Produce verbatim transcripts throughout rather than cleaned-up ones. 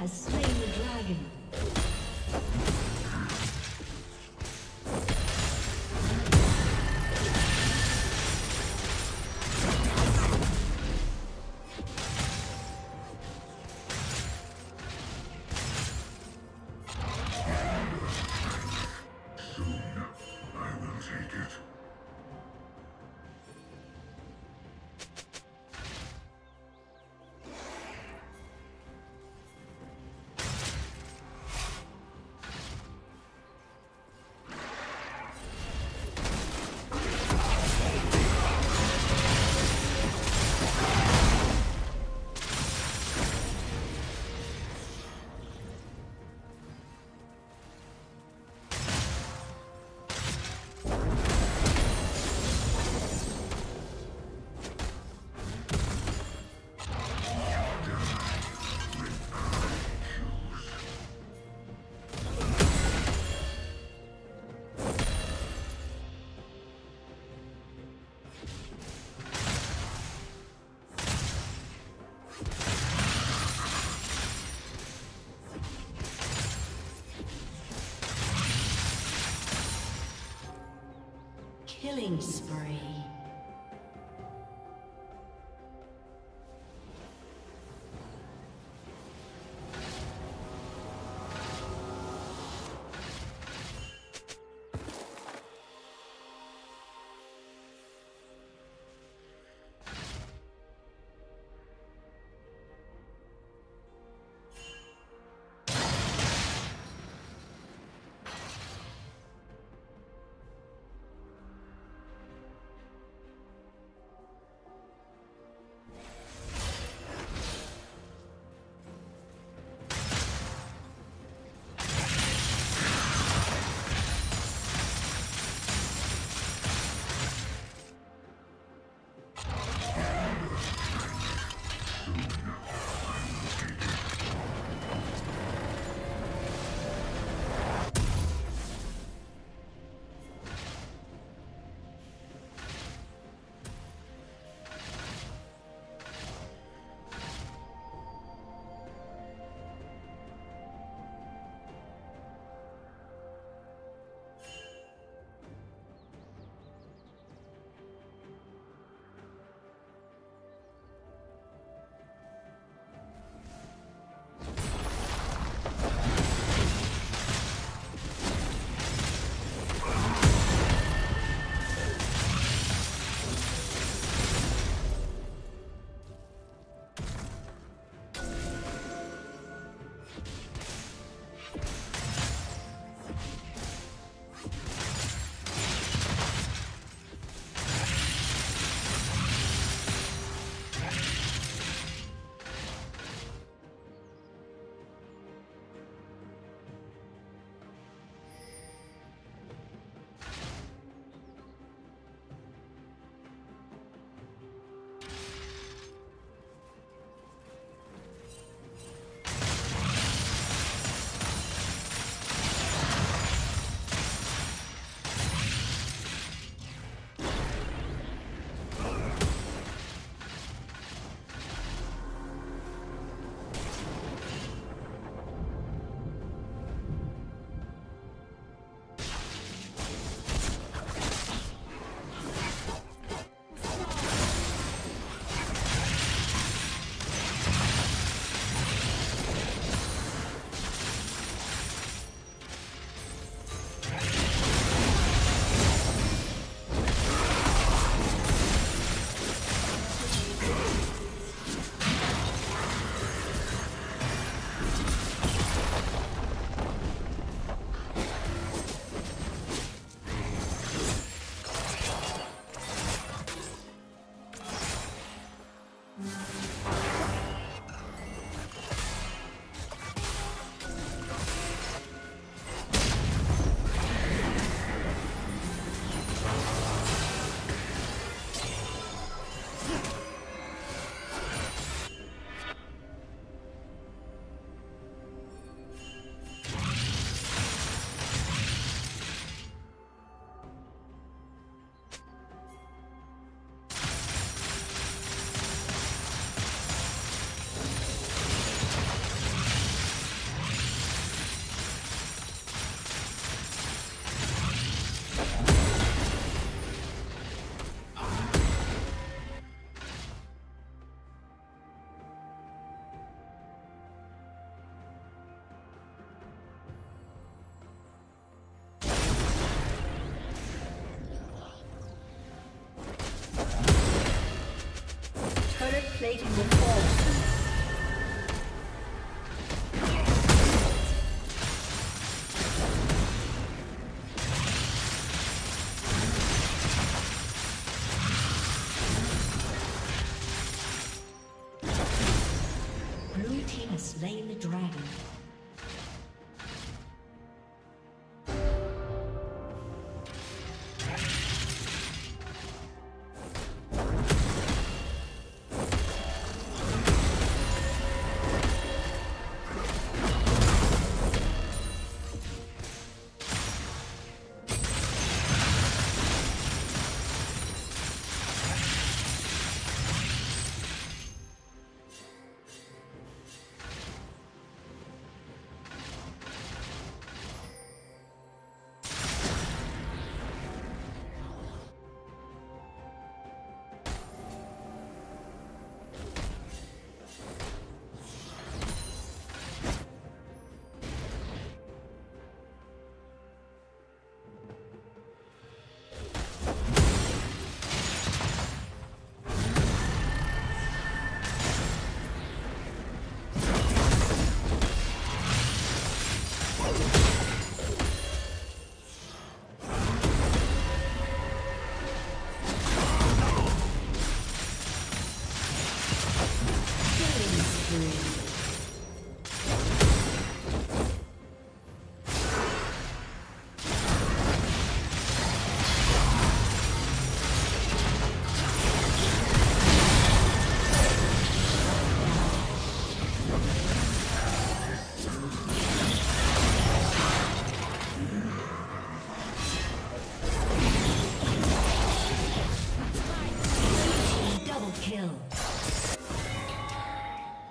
has slain the dragon. Killing spree. plaguing the forest. Zayn the Dragon.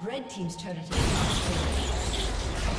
Red team's turret has been destroyed.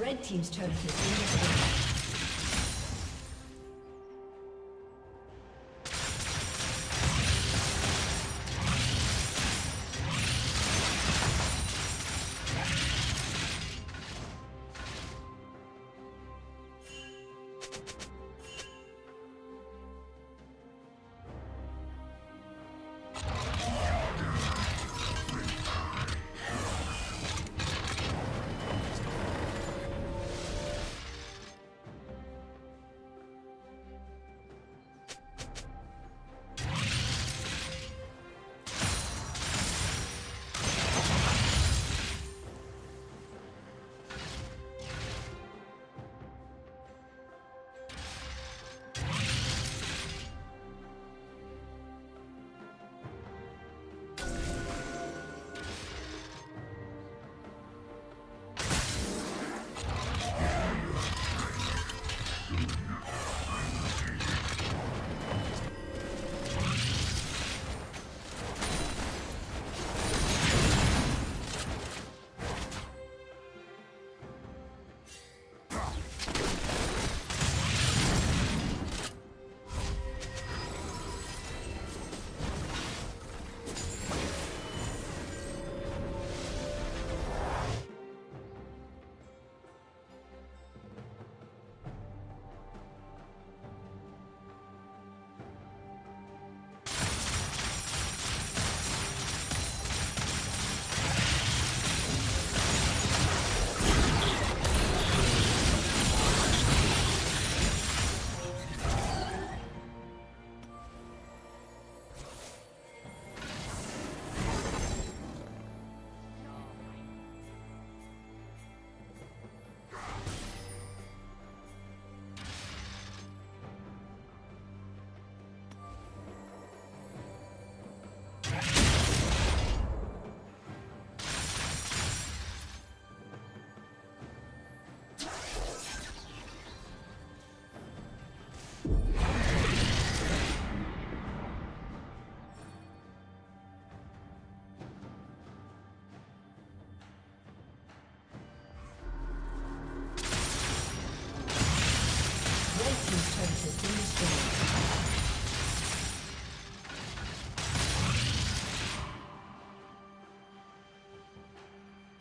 Red team's turret has been destroyed.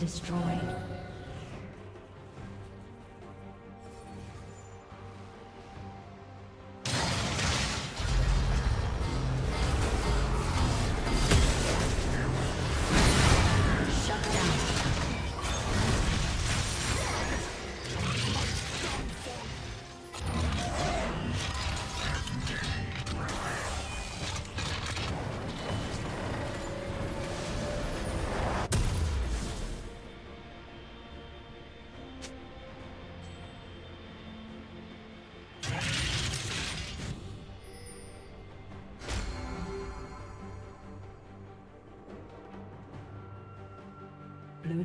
Destroyed. Blue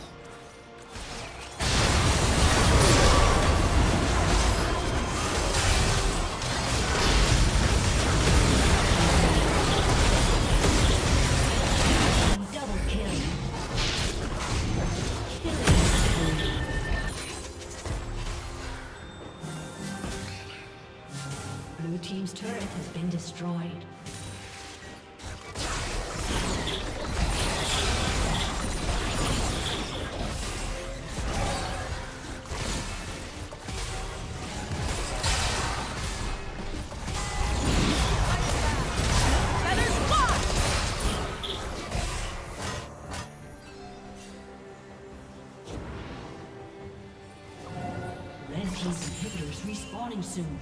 Double kill. Killing. Blue Team's turret has been destroyed. Respawning soon.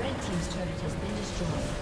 Red Team's turret has been destroyed.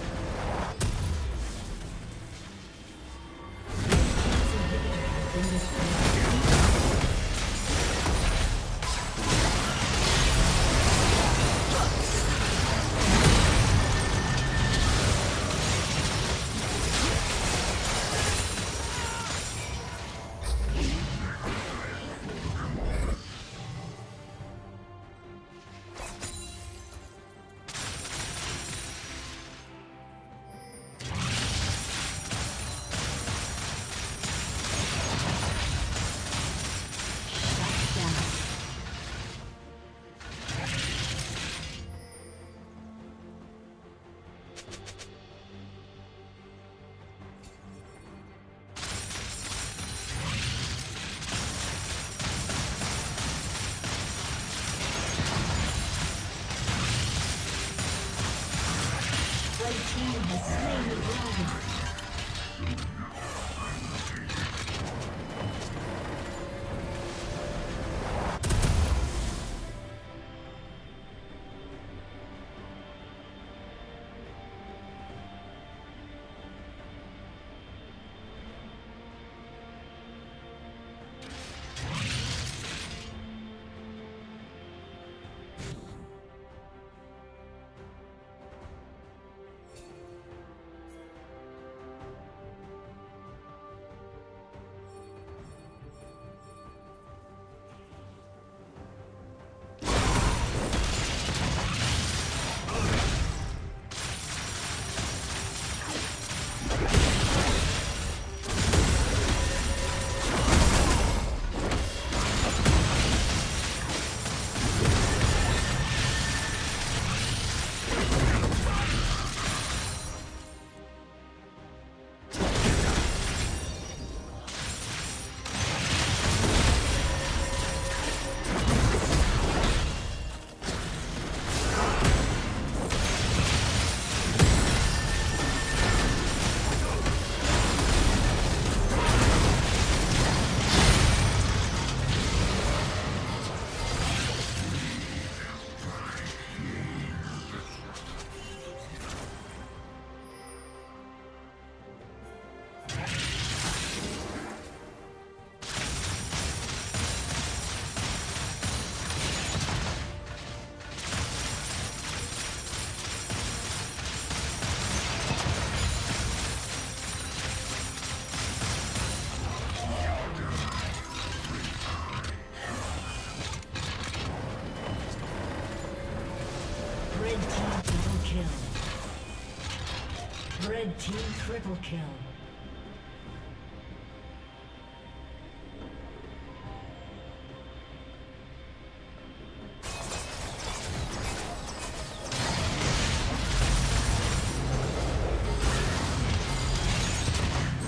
Red Team triple kill.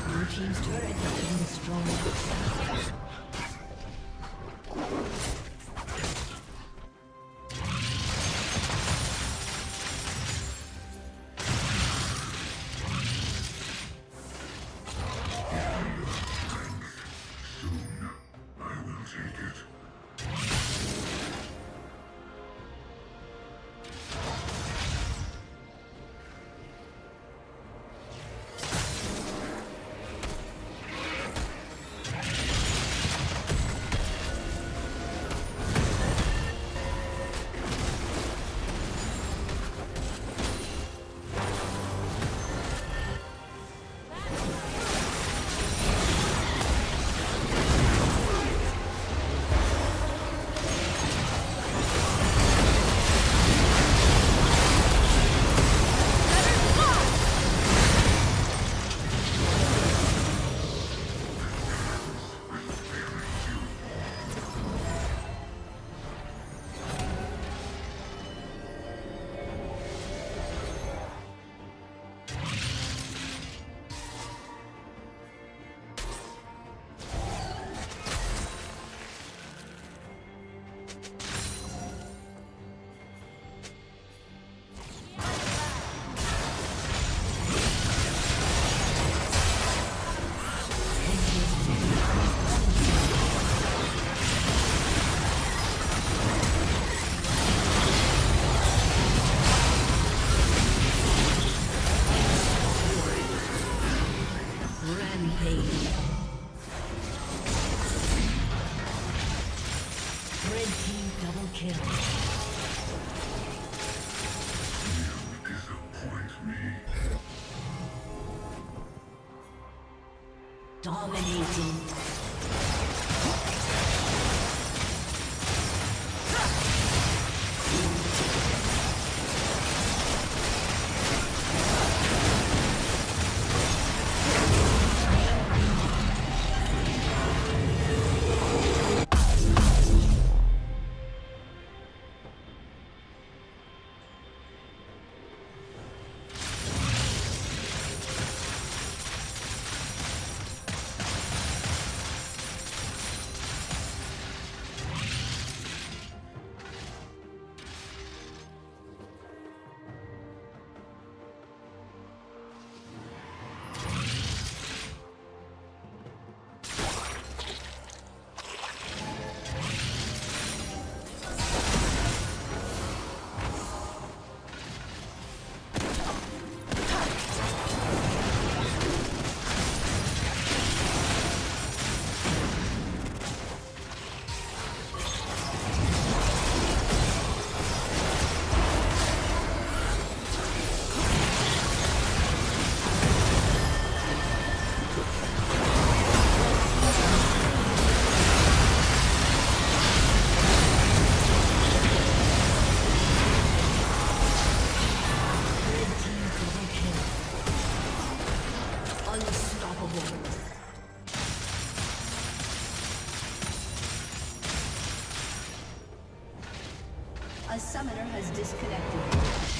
Blue Team's turret has been destroyed. Rampage. Red team double kill. Dominating. A summoner has disconnected.